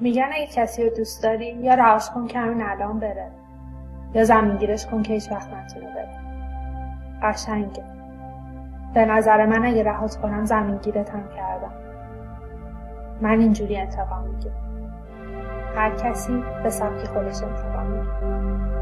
میگن اگه کسی رو دوست داری یا رهاش کن که همین الان بره، یا زمینگیرش کن که هیچ وقت نتونه بره. قشنگه. به نظر من اگه رهات کنم زمینگیرت هم کردم. من اینجوری انتقام میگیرم. هر کسی به سبکی خودش انتقام میگیره.